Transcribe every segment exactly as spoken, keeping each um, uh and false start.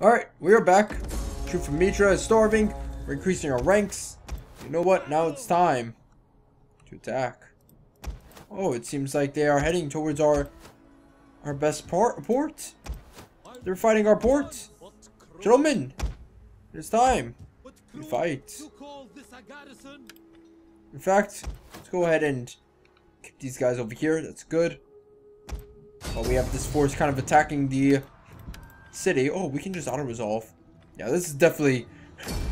Alright, we are back. Troop from Mitra is starving. We're increasing our ranks. You know what? Now it's time to attack. Oh, it seems like they are heading towards our our best part, port. They're fighting our port. Gentlemen, it's time to fight. In fact, let's go ahead and keep these guys over here. That's good. While we have this force kind of attacking the city. Oh, we can just auto-resolve. Yeah, this is definitely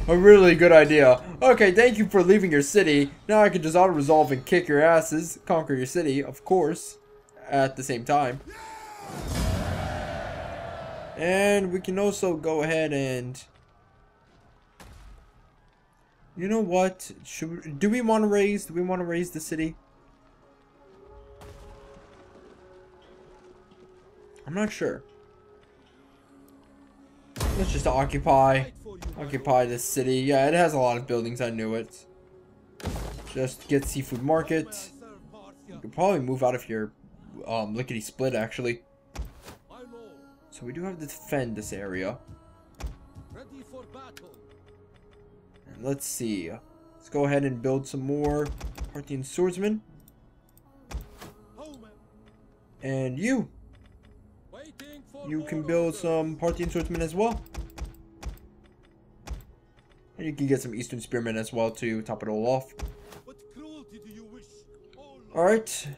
a really good idea. Okay, thank you for leaving your city. Now I can just auto-resolve and kick your asses. Conquer your city, of course, at the same time. And we can also go ahead and... You know what? Should we, do we want to raise? Do we want to raise the city? I'm not sure. Let's just occupy, occupy this city. Yeah, it has a lot of buildings. I knew it. Just get seafood market. You could probably move out of here. Um, lickety split actually. So we do have to defend this area. And let's see. Let's go ahead and build some more Parthian swordsmen. And you. You can build some Parthian swordsmen as well. And you can get some Eastern spearmen as well to top it all off. Alright.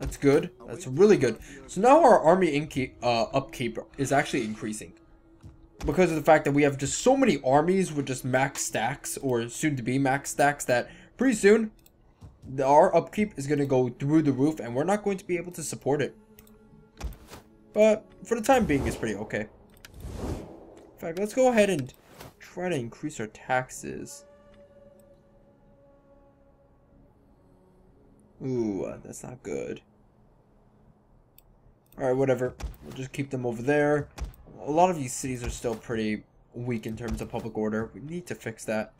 That's good. That's really good. So now our army inkeep, uh, upkeep is actually increasing. Because of the fact that we have just so many armies with just max stacks. Or soon to be max stacks that pretty soon our upkeep is going to go through the roof. And we're not going to be able to support it. But for the time being, it's pretty okay. In fact, let's go ahead and try to increase our taxes. Ooh, that's not good. Alright, whatever. We'll just keep them over there. A lot of these cities are still pretty weak in terms of public order. We need to fix that.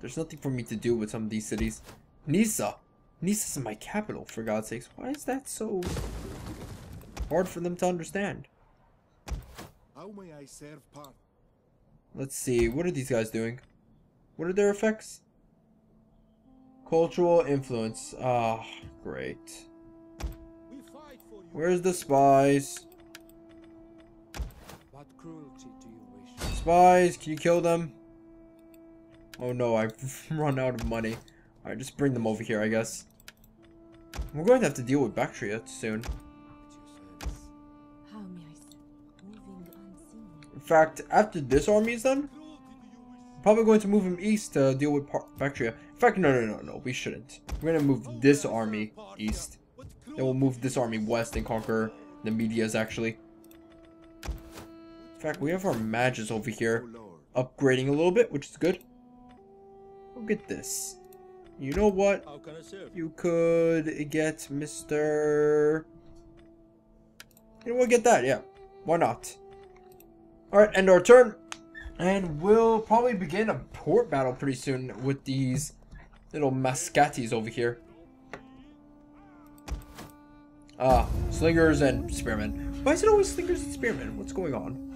There's nothing for me to do with some of these cities. Nisa! Nisa's my capital, for God's sakes. Why is that so hard for them to understand? How may I serve? Let's see, what are these guys doing? What are their effects? Cultural influence. Ah, oh, great. Where's the spies? What cruelty do you wish? Spies, can you kill them? Oh no, I've run out of money. Alright, just bring them over here, I guess. We're going to have to deal with Bactria soon. In fact, after this army is done, I'm probably going to move him east to deal with Bactria. In fact, no, no, no, no, we shouldn't. We're going to move this army east. Then we'll move this army west and conquer the Medias, actually. In fact, we have our mages over here upgrading a little bit, which is good. Look at this. You know what? You could get Mister You know, we'll get that, yeah. Why not? Alright, end our turn. And we'll probably begin a port battle pretty soon with these little Mascatis over here. Ah, slingers and spearmen. Why is it always slingers and spearmen? What's going on?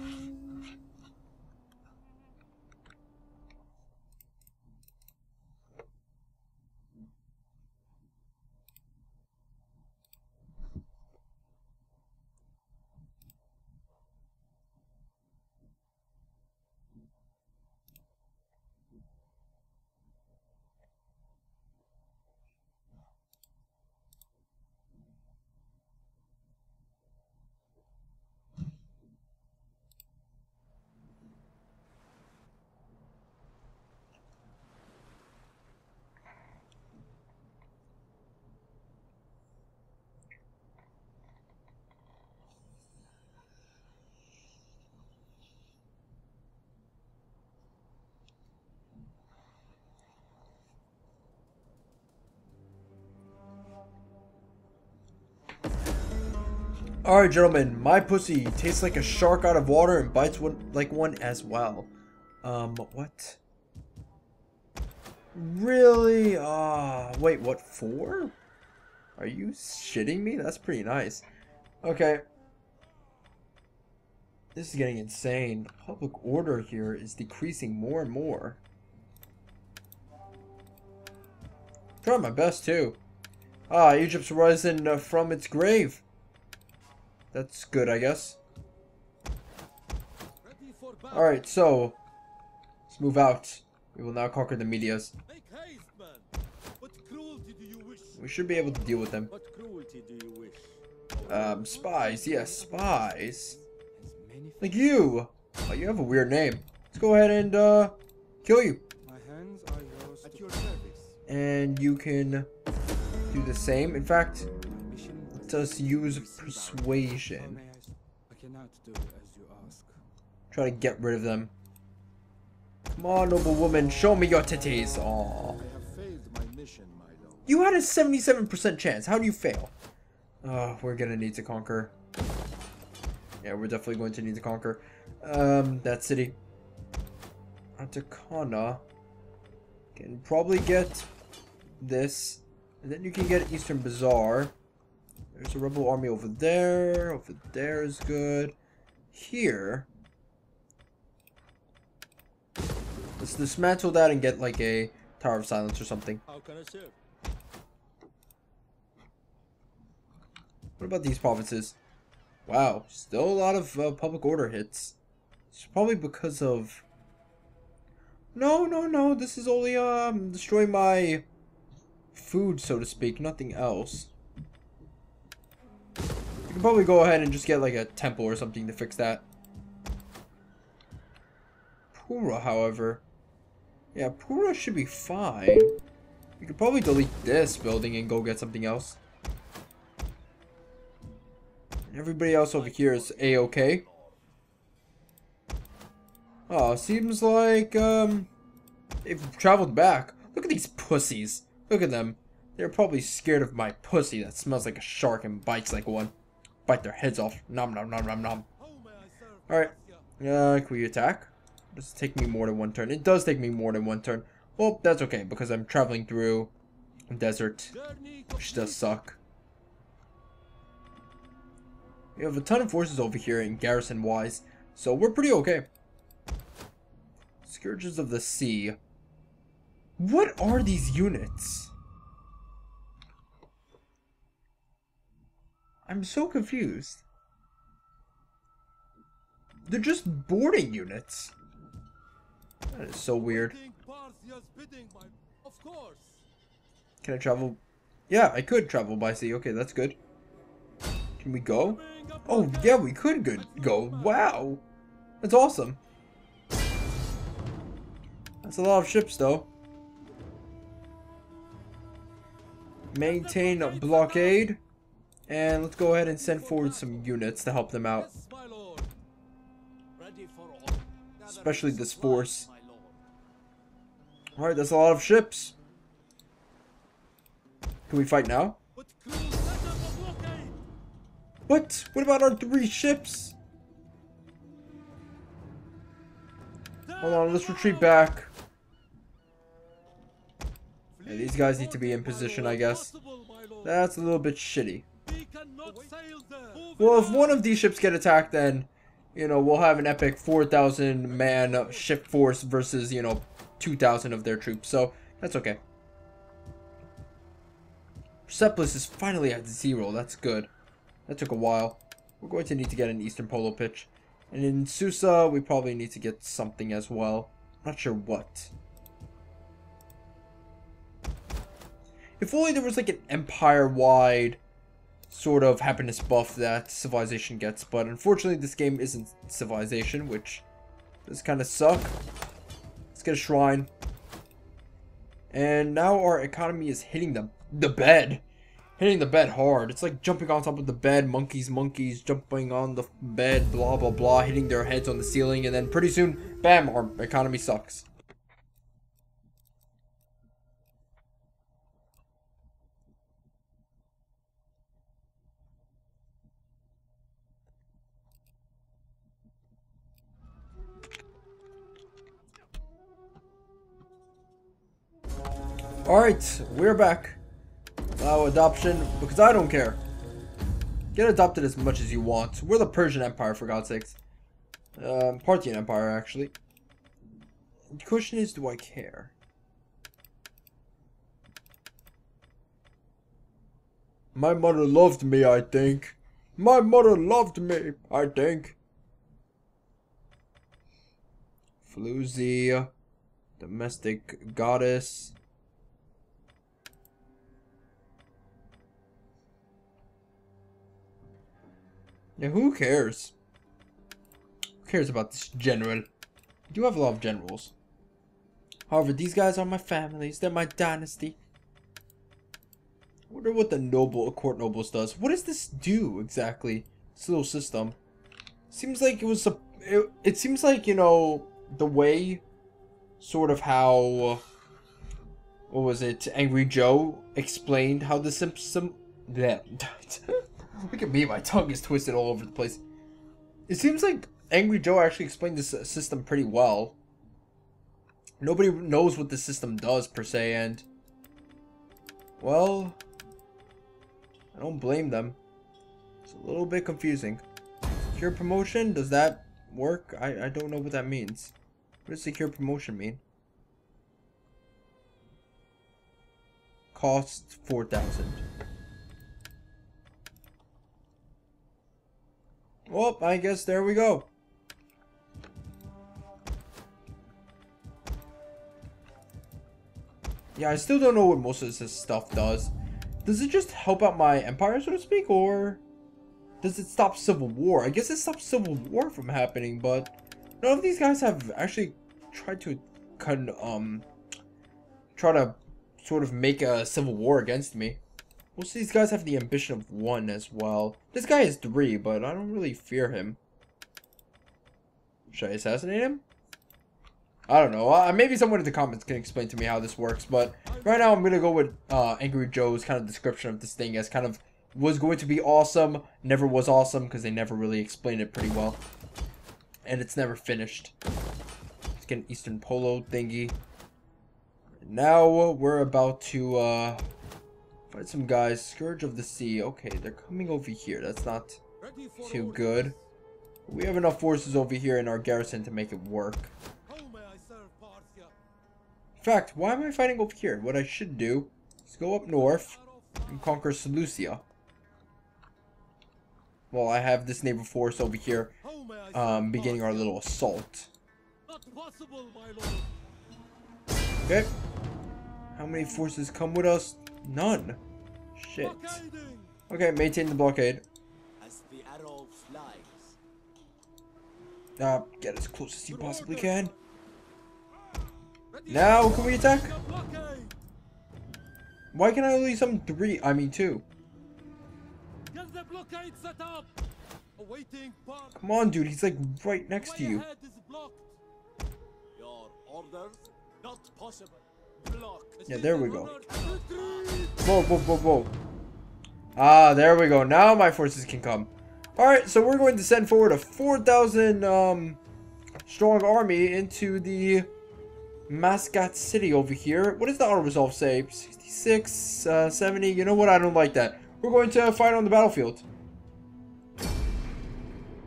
Alright, gentlemen, my pussy tastes like a shark out of water and bites one, like one as well. Um, what? Really? Ah, uh, wait, what, four? Are you shitting me? That's pretty nice. Okay. This is getting insane. Public order here is decreasing more and more. I'm trying my best too. Ah, Egypt's rising uh, from its grave. That's good, I guess. Alright, so let's move out. We will now conquer the Medias. Make haste, man. What cruelty do you wish? We should be able to deal with them. What cruelty do you wish? Um, spies, yes, spies. Like you! Oh, you have a weird name. Let's go ahead and, uh, kill you. My hands are yours at your service. And you can do the same. In fact, let us use persuasion. I cannot do as you ask. Try to get rid of them. Come on, noble woman, show me your titties. Aww. I have failed my mission, my lord. You had a seventy-seven percent chance. How do you fail? Oh, we're gonna need to conquer. Yeah, we're definitely going to need to conquer um, that city. Antakona can probably get this, and then you can get Eastern Bazaar. There's a rebel army over there. Over there is good. Here, let's dismantle that and get like a Tower of Silence or something. How can I serve? What about these provinces? Wow, still a lot of uh, public order hits. It's probably because of... No, no, no, this is only um, destroying my food, so to speak, nothing else. You can probably go ahead and just get like a temple or something to fix that. Pura, however. Yeah, Pura should be fine. You could probably delete this building and go get something else. Everybody else over here is a-okay. Oh, seems like um, they've traveled back. Look at these pussies. Look at them. They're probably scared of my pussy that smells like a shark and bites like one. Bite their heads off. Nom nom nom nom nom. Alright. Uh, can we attack? Does it take me more than one turn? It does take me more than one turn. Well, that's okay because I'm traveling through a desert, which does suck. We have a ton of forces over here in garrison wise, so we're pretty okay. Scourges of the Sea. What are these units? I'm so confused. They're just boarding units. That is so weird. Can I travel? Yeah, I could travel by sea. Okay, that's good. Can we go? Oh, yeah, we could good go. Wow. That's awesome. That's a lot of ships, though. Maintain a blockade. And let's go ahead and send forward some units to help them out. Especially this force. Alright, that's a lot of ships. Can we fight now? What? What about our three ships? Hold on, let's retreat back. Yeah, these guys need to be in position, I guess. That's a little bit shitty. Well, if one of these ships get attacked, then, you know, we'll have an epic four thousand man ship force versus, you know, two thousand of their troops. So, that's okay. Persepolis is finally at zero. That's good. That took a while. We're going to need to get an Eastern Polo Pitch. And in Susa, we probably need to get something as well. Not sure what. If only there was like an empire-wide sort of happiness buff that civilization gets. But unfortunately, this game isn't civilization, which does kind of suck. Let's get a shrine. And now our economy is hitting the, the bed. Hitting the bed hard. It's like jumping on top of the bed. Monkeys, monkeys, jumping on the bed, blah, blah, blah. Hitting their heads on the ceiling. And then pretty soon, bam, our economy sucks. Alright, we're back. Allow adoption, because I don't care. Get adopted as much as you want. We're the Persian Empire, for God's sakes. Um, Parthian Empire, actually. The question is, do I care? My mother loved me, I think. My mother loved me, I think. Floozy. Domestic goddess. Yeah, who cares? Who cares about this general? I do have a lot of generals. However, these guys are my families. They're my dynasty. I wonder what the noble court nobles does. What does this do exactly? This little system. Seems like it was a. It, it seems like, you know, the way, sort of how. What was it? Angry Joe explained how the system. That. Look at me, my tongue is twisted all over the place. It seems like Angry Joe actually explained this system pretty well. Nobody knows what the system does, per se, and... well... I don't blame them. It's a little bit confusing. Secure promotion? Does that work? I, I don't know what that means. What does secure promotion mean? Cost four thousand. Well, I guess there we go. Yeah, I still don't know what most of this stuff does. Does it just help out my empire, so to speak, or does it stop civil war? I guess it stops civil war from happening, but none of these guys have actually tried to con um try to sort of make a civil war against me. Most of these guys have the ambition of one as well. This guy is three, but I don't really fear him. Should I assassinate him? I don't know. Uh, maybe someone in the comments can explain to me how this works, but right now I'm going to go with uh, Angry Joe's kind of description of this thing as kind of was going to be awesome, never was awesome, because they never really explained it pretty well. And it's never finished. Let's get an Eastern Polo thingy. Now we're about to... Uh, Fight some guys. Scourge of the Sea. Okay, they're coming over here. That's not too good. We have enough forces over here in our garrison to make it work. In fact, why am I fighting over here? What I should do is go up north and conquer Seleucia. Well, I have this neighbor force over here um, beginning our little assault. Okay. How many forces come with us? None. Shit. Okay, maintain the blockade. As the arrow flies. Uh, get as close as you possibly can. Now can we attack? Why can I only summon three? I mean two. Come on, dude. He's like right next to you. Your orders not possible. Yeah, there we go. Whoa, whoa, whoa, whoa. Ah, there we go. Now my forces can come. Alright, so we're going to send forward a four thousand um, strong army into the Mascat city over here. What does the auto resolve say? sixty-six, uh, seventy. You know what? I don't like that. We're going to fight on the battlefield.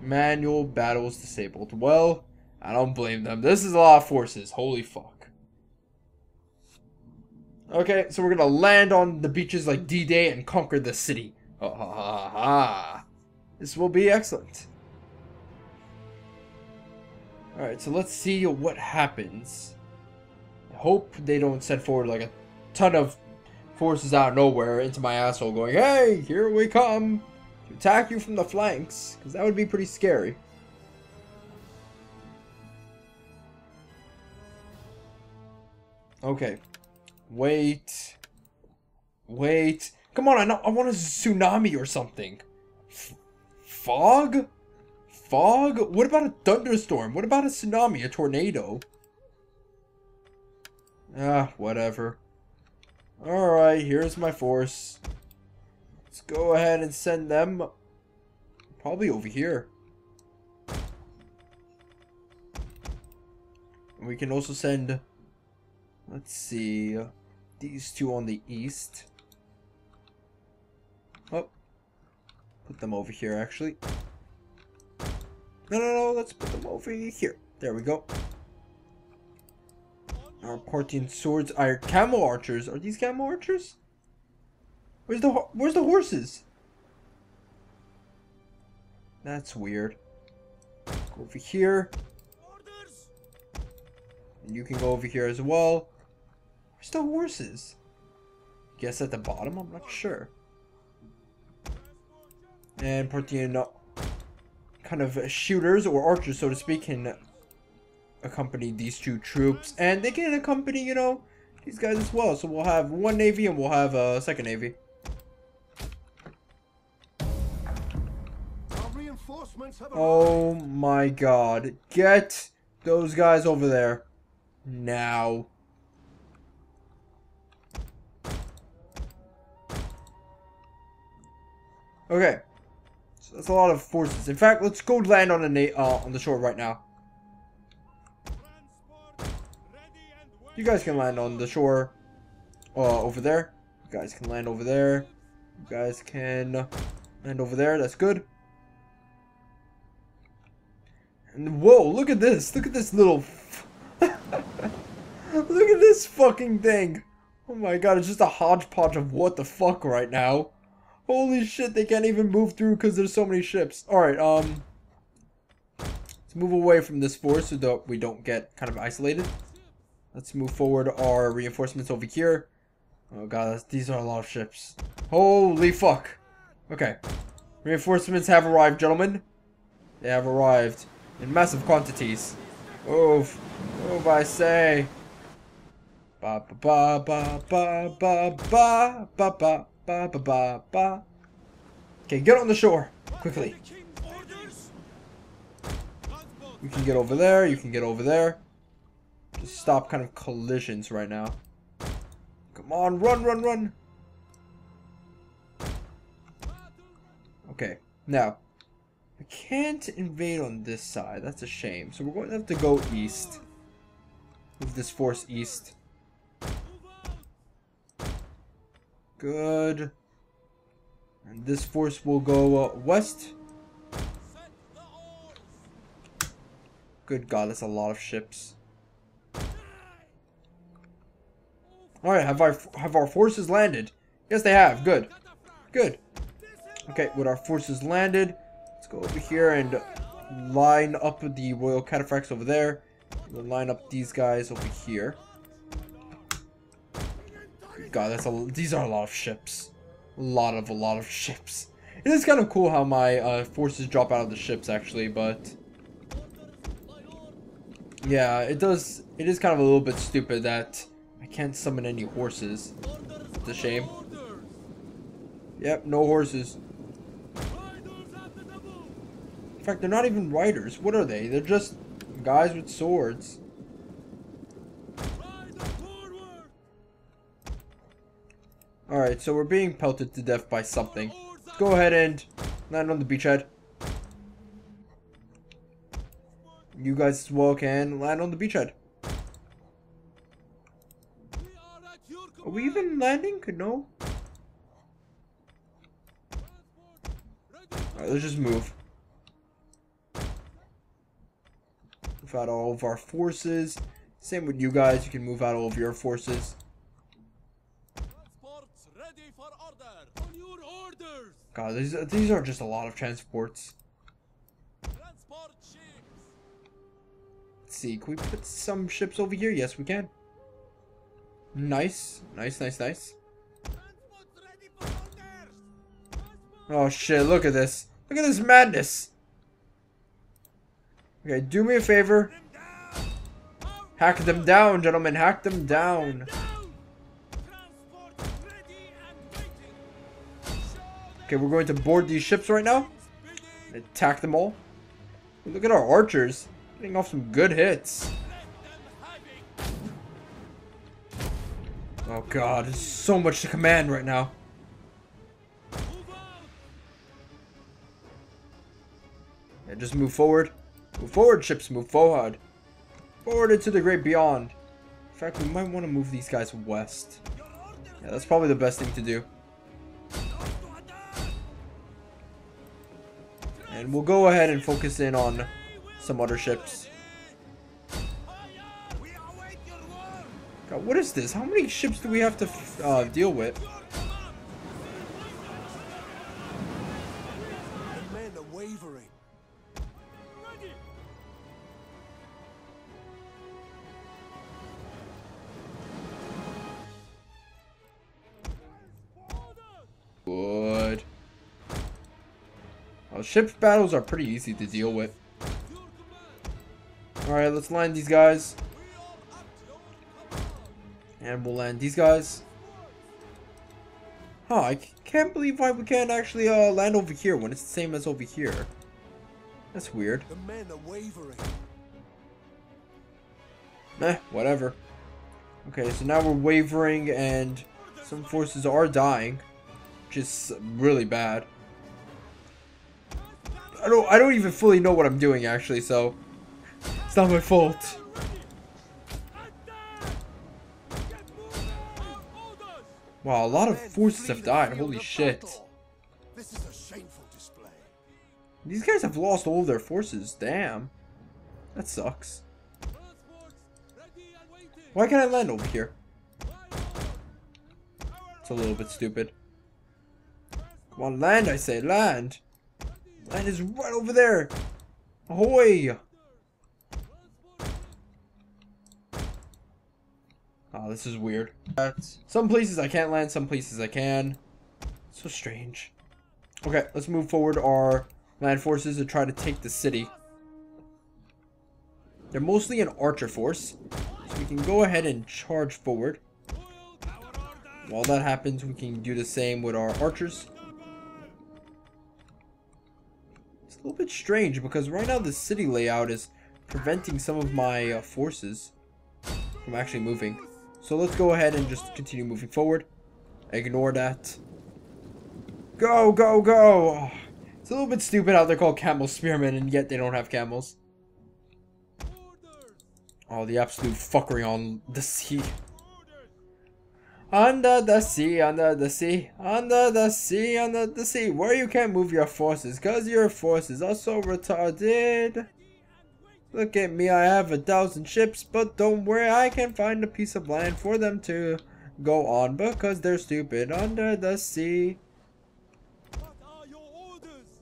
Manual battles disabled. Well, I don't blame them. This is a lot of forces. Holy fuck. Okay, so we're gonna land on the beaches like D Day and conquer the city. Ha ha ha ha. This will be excellent. Alright, so let's see what happens. I hope they don't send forward like a ton of forces out of nowhere into my asshole going, hey, here we come to attack you from the flanks, because that would be pretty scary. Okay. Wait. Wait. Come on, I, know, I want a tsunami or something. F fog? Fog? What about a thunderstorm? What about a tsunami? A tornado? Ah, whatever. Alright, here's my force. Let's go ahead and send them probably over here. And we can also send... let's see, uh, these two on the east. Oh, put them over here actually. No, no, no, let's put them over here. There we go. Our Parthian swords, our camel archers. Are these camel archers? Where's the, where's the horses? That's weird. Go over here. And you can go over here as well. Where's the horses? Guess at the bottom? I'm not sure. And Parthian uh, kind of shooters or archers, so to speak, can accompany these two troops. And they can accompany, you know, these guys as well. So we'll have one navy and we'll have a second navy. Oh my god. Get those guys over there. Now. Okay, so that's a lot of forces. In fact, let's go land on the na uh, on the shore right now. You guys can land on the shore, uh, over there. You guys can land over there. You guys can land over there. That's good. And whoa! Look at this! Look at this little. F look at this fucking thing! Oh my god! It's just a hodgepodge of what the fuck right now. Holy shit, they can't even move through because there's so many ships. Alright, um... let's move away from this force so that we don't get kind of isolated. Let's move forward our reinforcements over here. Oh god, these are a lot of ships. Holy fuck! Okay. Reinforcements have arrived, gentlemen. They have arrived in massive quantities. Oof. Oof, I say. Ba ba ba ba ba ba ba ba. Ba, ba, ba, ba. Okay, get on the shore quickly. You can get over there. You can get over there. Just stop kind of collisions right now. Come on, run, run, run. Okay, now we can't invade on this side. That's a shame. So we're going to have to go east. Move this force east. Good. And this force will go uh, west. Good god, that's a lot of ships. Alright, have our, have our forces landed? Yes, they have. Good. Good. Okay, with our forces landed, let's go over here and line up the Royal Cataphracts over there. We'll line up these guys over here. God, that's a, these are a lot of ships. A lot of, a lot of ships. It is kind of cool how my uh, forces drop out of the ships, actually, but... yeah, it does... it is kind of a little bit stupid that I can't summon any horses. It's a shame. Yep, no horses. In fact, they're not even riders. What are they? They're just guys with swords. Alright, so we're being pelted to death by something. Let's go ahead and land on the beachhead. You guys as well can land on the beachhead. Are we even landing? No. Alright, let's just move. Move out all of our forces. Same with you guys, you can move out all of your forces. God, these, these are just a lot of transports. Let's see, can we put some ships over here? Yes, we can. Nice, nice, nice, nice. Oh shit, look at this. Look at this madness. Okay, do me a favor. Hack them down, gentlemen. Hack them down. Okay, we're going to board these ships right now. Attack them all. Look at our archers. Getting off some good hits. Oh god, there's so much to command right now. Yeah, just move forward. Move forward, ships. Move forward. Forward into the great beyond. In fact, we might want to move these guys west. Yeah, that's probably the best thing to do. And we'll go ahead and focus in on some other ships. God, what is this? How many ships do we have to uh, deal with? Good. Well, ship battles are pretty easy to deal with. Alright, let's land these guys. And we'll land these guys. Huh, I can't believe why we can't actually uh, land over here when it's the same as over here. That's weird. The men are wavering. Nah, whatever. Okay, so now we're wavering and some forces are dying. Just really bad. I don't I don't even fully know what I'm doing actually, so it's not my fault. Wow, a lot of forces have died. Holy shit. This is a shameful display. These guys have lost all their forces. Damn. That sucks. Why can't I land over here? It's a little bit stupid. Well, land, I say, land. Land is right over there. Ahoy! Oh, this is weird. Some places I can't land, some places I can. So strange. Okay, let's move forward our land forces and try to take the city. They're mostly an archer force, so we can go ahead and charge forward. While that happens, we can do the same with our archers. A little bit strange because right now the city layout is preventing some of my uh, forces from actually moving. So let's go ahead and just continue moving forward. Ignore that. Go, go, go! It's a little bit stupid how they're called camel spearmen and yet they don't have camels. Oh, the absolute fuckery on the sea. Under the sea, under the sea, under the sea, under the sea, where you can't move your forces, cause your forces are so retarded. Look at me, I have a thousand ships, but don't worry, I can find a piece of land for them to go on, because they're stupid, under the sea.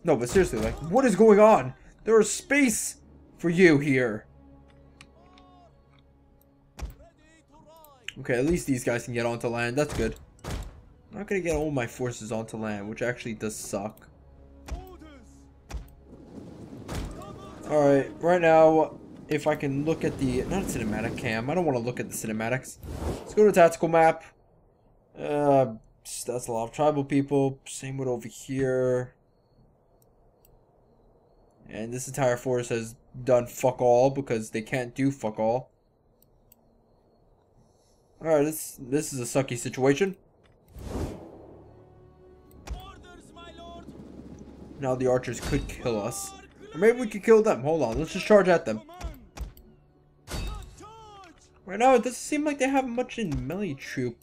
No, but seriously, like, what is going on? There is space for you here. Okay, at least these guys can get onto land. That's good. I'm not going to get all my forces onto land, which actually does suck. Alright, right now, if I can look at the... Not a cinematic cam. I don't want to look at the cinematics. Let's go to the tactical map. Uh, that's a lot of tribal people. Same with over here. And this entire force has done fuck all because they can't do fuck all. Alright, this this is a sucky situation. Orders, my lord. Now the archers could kill us. Or maybe we could kill them. Hold on, let's just charge at them. Right now, it doesn't seem like they have much in melee troop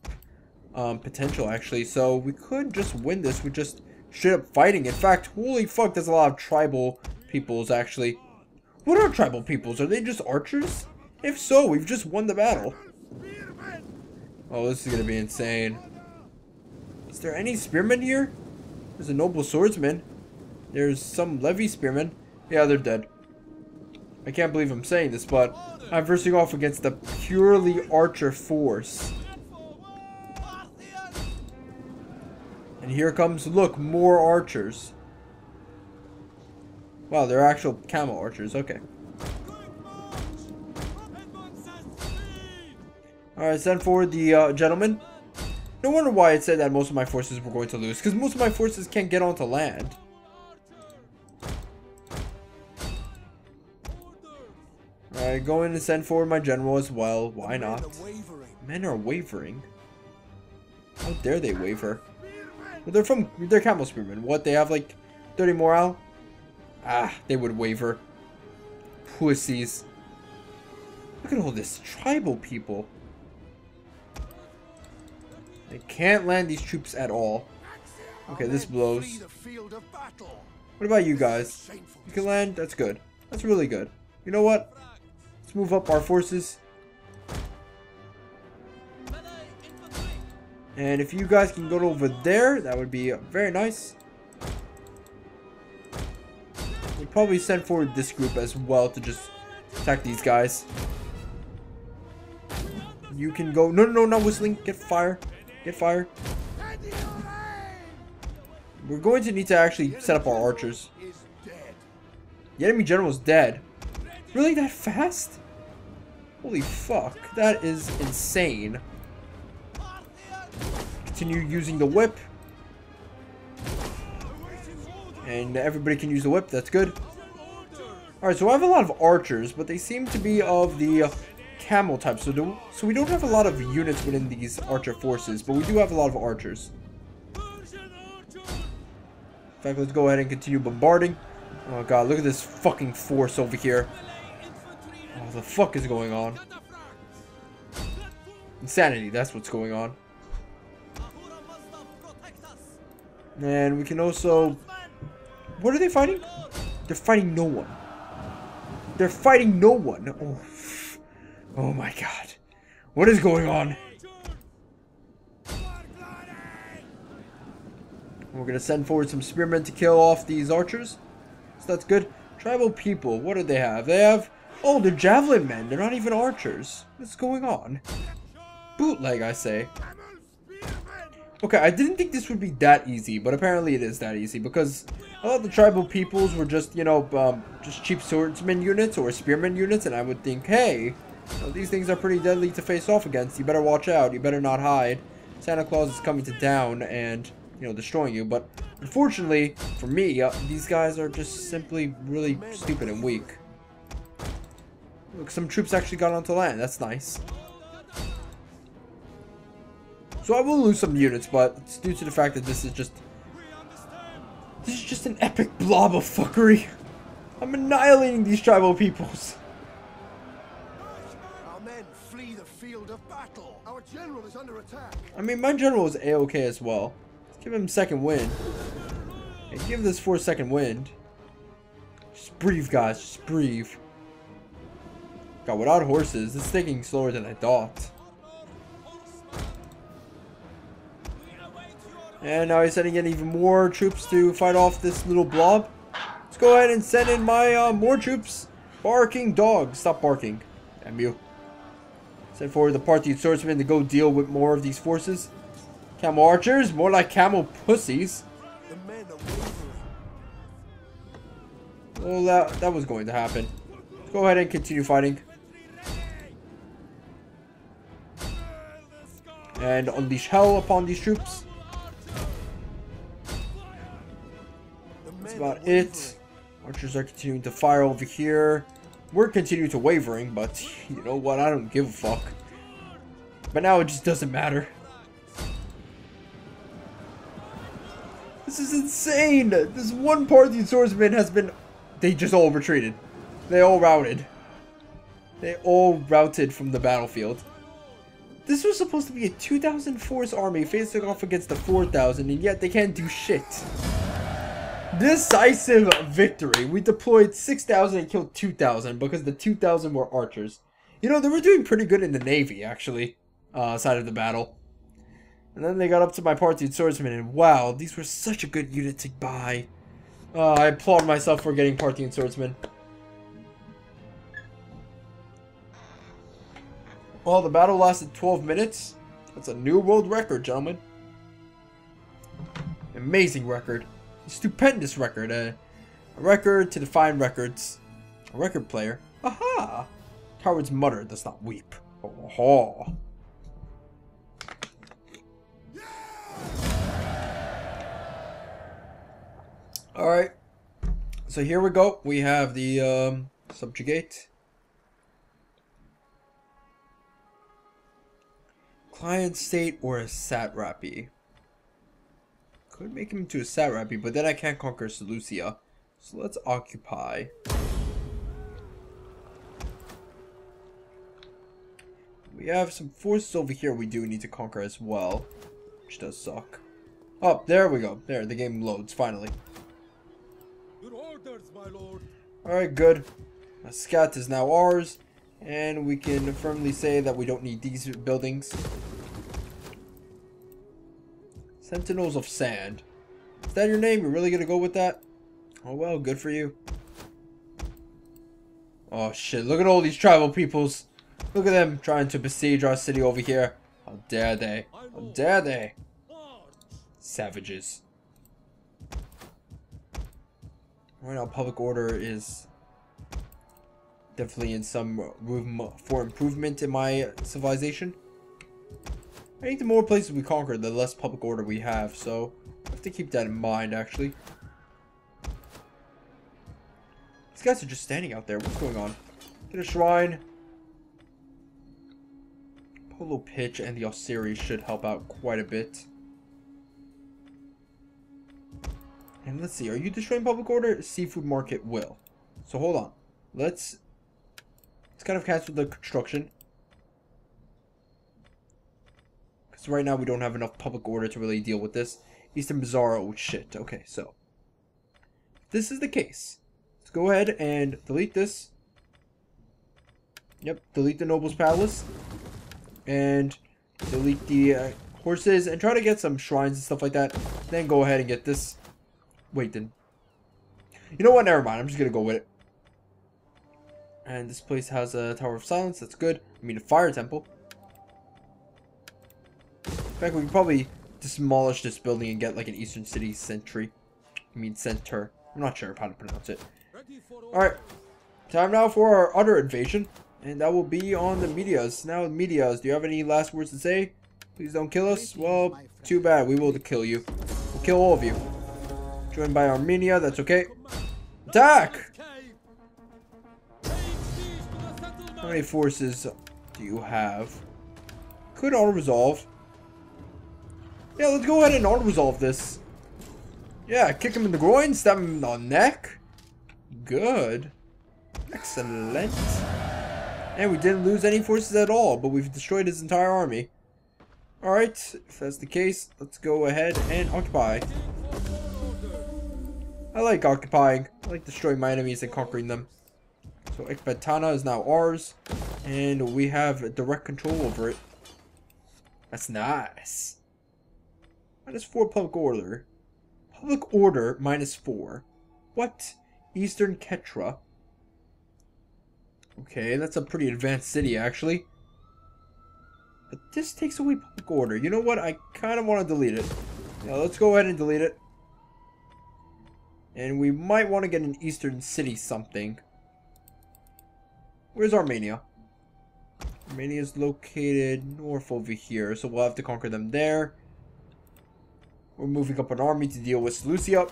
um, potential, actually. So we could just win this with just straight up fighting. In fact, holy fuck, there's a lot of tribal peoples, actually. What are tribal peoples? Are they just archers? If so, we've just won the battle. Oh, this is gonna be insane. Is there any spearmen here? There's a noble swordsman. There's some levy spearmen. Yeah, they're dead. I can't believe I'm saying this, but I'm versing off against the purely archer force. And here comes, look, more archers. Wow, they're actual camel archers. Okay. Alright, send forward the uh, gentleman. No wonder why it said that most of my forces were going to lose, because most of my forces can't get onto land. Alright, go in and send forward my general as well. Why not? Men are wavering. How dare they waver? Well, they're from they're camel spearmen. What, they have like thirty morale? Ah, they would waver. Pussies. Look at all this tribal people. They can't land these troops at all. Okay, this blows. What What about you guys? You can land. That's good. That's really good. You know what? Let's move up our forces. And if you guys can go over there, that would be very nice. We'll probably send forward this group as well to just attack these guys. You can go. No, no, no, not whistling. Get fire. Get fire. We're going to need to actually set up our archers. The enemy general's dead. Really that fast? Holy fuck. That is insane. Continue using the whip. And everybody can use the whip. That's good. Alright, so I have a lot of archers, but they seem to be of the camel type. So, do, so we don't have a lot of units within these archer forces, but we do have a lot of archers. In fact, let's go ahead and continue bombarding. Oh god, look at this fucking force over here. What the fuck is going on? Insanity, that's what's going on. And we can also... What are they fighting? They're fighting no one. They're fighting no one. Oh, oh my god. What is going on? We're going to send forward some spearmen to kill off these archers. So that's good. Tribal people. What do they have? They have... Oh, they're javelin men. They're not even archers. What's going on? Bootleg, I say. Okay, I didn't think this would be that easy, but apparently it is that easy. Because a lot of the tribal peoples were just, you know, um, just cheap swordsman units or spearmen units. And I would think, hey, you know, these things are pretty deadly to face off against. You better watch out. You better not hide. Santa Claus is coming to town and... you know, destroying you. But unfortunately for me, uh, these guys are just simply really stupid and weak. Look, some troops actually got onto land. That's nice. So I will lose some units, but it's due to the fact that this is just this is just an epic blob of fuckery. I'm annihilating these tribal peoples. Flee the field of battle. Our general is under attack. I mean, my general is A-okay as well. Give him second wind. And yeah, give this four second wind. Just breathe, guys. Just breathe. God, without horses, it's taking slower than I thought. And now he's sending in even more troops to fight off this little blob. Let's go ahead and send in my uh, more troops. Barking dogs. Stop barking. Damn you. Send forward the Parthian swordsmen to go deal with more of these forces. Camel archers? More like camel pussies. Well, that, that was going to happen. Let's go ahead and continue fighting. And unleash hell upon these troops. That's about it. Archers are continuing to fire over here. We're continuing to wavering, but you know what? I don't give a fuck. But now it just doesn't matter. This is insane! This one Parthian swordsman has been... They just all retreated. They all routed. They all routed from the battlefield. This was supposed to be a two thousand force army facing off against the four thousand, and yet they can't do shit. Decisive victory. We deployed six thousand and killed two thousand because the two thousand were archers. You know, they were doing pretty good in the navy, actually, uh, side of the battle. And then they got up to my Parthian swordsmen, and wow, these were such a good unit to buy. Uh, I applaud myself for getting Parthian swordsmen. Well, the battle lasted twelve minutes. That's a new world record, gentlemen. Amazing record. A stupendous record. A, a record to define records. A record player. Aha! Cowards mutter, does not weep. Aha! Alright, so here we go. We have the um, subjugate. Client state or a satrapy. Could make him into a satrapy, but then I can't conquer Seleucia. So let's occupy. We have some forces over here we do need to conquer as well, which does suck. Oh, there we go. There, the game loads, finally. orders, my lord. All right, good. Mascat is now ours, and we can firmly say that we don't need these buildings. Sentinels of Sand. Is that your name? You're really gonna go with that? Oh well, good for you. Oh shit, look at all these tribal peoples. Look at them trying to besiege our city over here. How dare they? How dare they? Savages. Right now, public order is definitely in some room for improvement in my civilization. I think the more places we conquer, the less public order we have, so I have to keep that in mind, actually. These guys are just standing out there. What's going on? Get a shrine. Polo Pitch and the Osiris should help out quite a bit. And let's see, are you destroying public order? Seafood market will. So hold on. Let's let's kind of cancel the construction. Because right now we don't have enough public order to really deal with this. Eastern Bazaar, oh shit. Okay, so if this is the case, let's go ahead and delete this. Yep, delete the Noble's Palace. And delete the uh, horses and try to get some shrines and stuff like that. Then go ahead and get this. Wait, then. You know what? Never mind. I'm just going to go with it. And this place has a Tower of Silence. That's good. I mean, a fire temple. In fact, we can probably demolish this building and get like an Eastern City Sentry. I mean, Center. I'm not sure how to pronounce it. Alright. Time now for our other invasion. And that will be on the Medias. Now, Medias, do you have any last words to say? Please don't kill us. Well, too bad. We will kill you. We'll kill all of you. Joined by Armenia, that's okay. Attack! How many forces do you have? Could auto-resolve. Yeah, let's go ahead and auto-resolve this. Yeah, kick him in the groin, stab him in the neck. Good. Excellent. And we didn't lose any forces at all, but we've destroyed his entire army. Alright, if that's the case, let's go ahead and occupy. I like occupying. I like destroying my enemies and conquering them. So Ecbatana is now ours. And we have direct control over it. That's nice. Minus four public order. Public order minus four. What? Eastern Ketra. Okay, that's a pretty advanced city actually. But this takes away public order. You know what? I kind of want to delete it. Now let's go ahead and delete it. And we might want to get an Eastern City something. Where's Armenia? Armenia is located north over here. So we'll have to conquer them there. We're moving up an army to deal with Seleucia.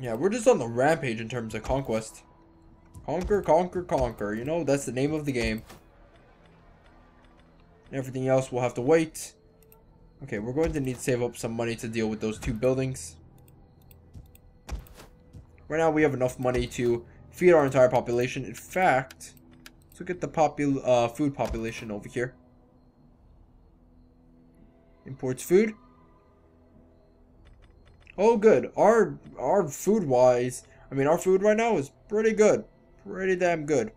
Yeah, we're just on the rampage in terms of conquest. Conquer, conquer, conquer. You know, that's the name of the game. And everything else we'll have to wait. Okay, we're going to need to save up some money to deal with those two buildings. Right now, we have enough money to feed our entire population. In fact, let's look at the popul uh, food population over here. Imports food. Oh, good. Our our food-wise, I mean, our food right now is pretty good. Pretty damn good.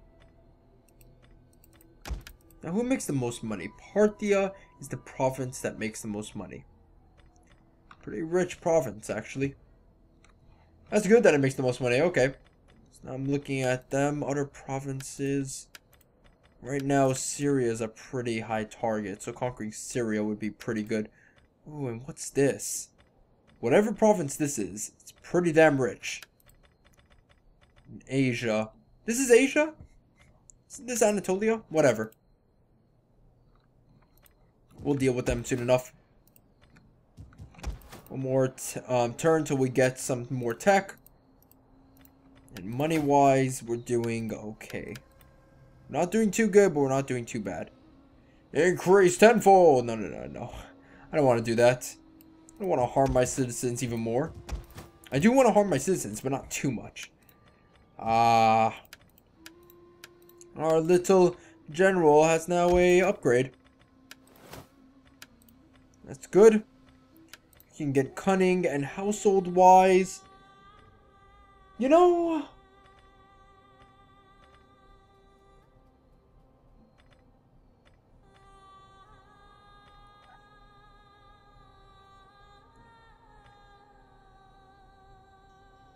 Now, who makes the most money? Parthia is the province that makes the most money. Pretty rich province, actually. That's good that it makes the most money. Okay. So now I'm looking at them. Other provinces. Right now, Syria is a pretty high target. So conquering Syria would be pretty good. Ooh, and what's this? Whatever province this is, it's pretty damn rich. In Asia. This is Asia? Isn't this Anatolia? Whatever. We'll deal with them soon enough. One more t um, turn till we get some more tech. And money-wise, we're doing okay. We're not doing too good, but we're not doing too bad. Increase tenfold! No, no, no, no. I don't want to do that. I don't want to harm my citizens even more. I do want to harm my citizens, but not too much. Ah. Uh, our little general has now a upgrade. That's good. Can get cunning and household wise You know...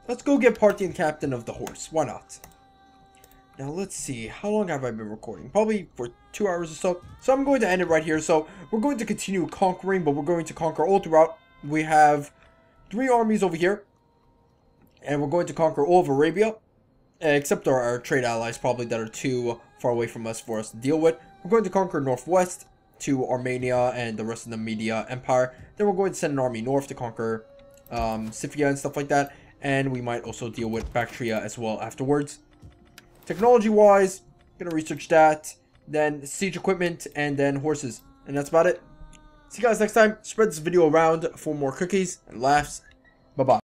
let's go get Parthian Captain of the Horse. Why not? Now, let's see. How long have I been recording? Probably for two hours or so. So, I'm going to end it right here. So, we're going to continue conquering, but we're going to conquer all throughout. We have three armies over here. And we're going to conquer all of Arabia. Except our, our trade allies, probably, that are too far away from us for us to deal with. We're going to conquer Northwest to Armenia and the rest of the Media Empire. Then, we're going to send an army north to conquer um, Scythia and stuff like that. And we might also deal with Bactria as well afterwards. Technology-wise, gonna research that. Then siege equipment and then horses. And that's about it. See you guys next time. Spread this video around for more cookies and laughs. Bye-bye.